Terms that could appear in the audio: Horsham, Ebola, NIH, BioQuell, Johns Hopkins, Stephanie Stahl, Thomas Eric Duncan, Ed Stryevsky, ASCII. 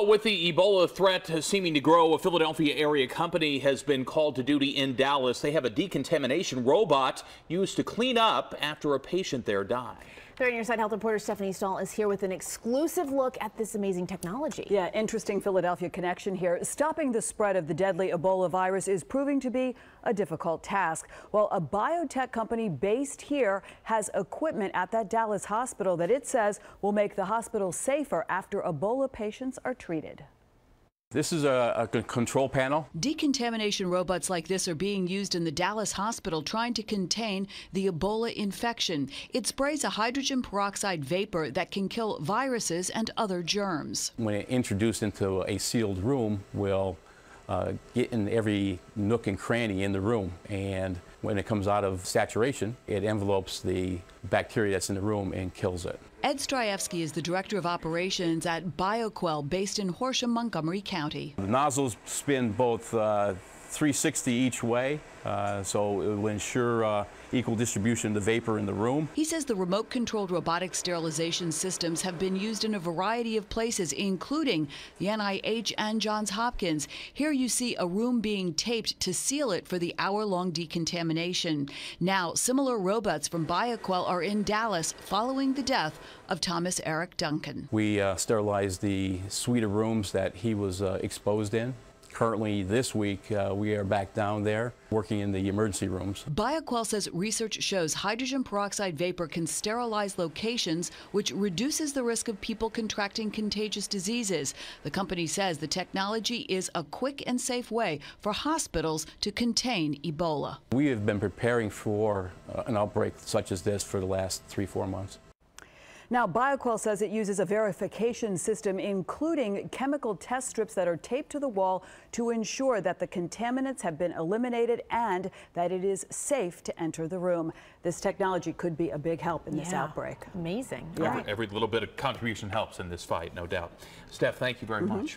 With the Ebola threat seeming to grow, a Philadelphia area company has been called to duty in Dallas. They have a decontamination robot used to clean up after a patient there died. 30 News health reporter Stephanie Stahl is here with an exclusive look at this amazing technology. Yeah, interesting Philadelphia connection here. Stopping the spread of the deadly Ebola virus is proving to be a difficult task. Well, a biotech company based here has equipment at that Dallas hospital that it says will make the hospital safer after Ebola patients are treated. This is a control panel. Decontamination robots like this are being used in the Dallas hospital trying to contain the Ebola infection. It sprays a hydrogen peroxide vapor that can kill viruses and other germs. When it introduced into a sealed room, we'll get in every nook and cranny in the room. And when it comes out of saturation, it envelopes the bacteria that's in the room and kills it. Ed Stryevsky is the director of operations at BioQuell, based in Horsham, Montgomery County. The nozzles spin both 360 each way, so it will ensure equal distribution of the vapor in the room. He says the remote-controlled robotic sterilization systems have been used in a variety of places, including the NIH and Johns Hopkins. Here you see a room being taped to seal it for the hour-long decontamination. Now, similar robots from BioQuell are in Dallas following the death of Thomas Eric Duncan. We sterilized the suite of rooms that he was exposed in. Currently this week, we are back down there working in the emergency rooms. BioQuell says research shows hydrogen peroxide vapor can sterilize locations, which reduces the risk of people contracting contagious diseases. The company says the technology is a quick and safe way for hospitals to contain Ebola. We have been preparing for an outbreak such as this for the last 3-4 months. Now, BioQuell says it uses a verification system, including chemical test strips that are taped to the wall to ensure that the contaminants have been eliminated and that it is safe to enter the room. This technology could be a big help in this outbreak. Amazing. Yeah. Every little bit of contribution helps in this fight, no doubt. Steph, thank you very much.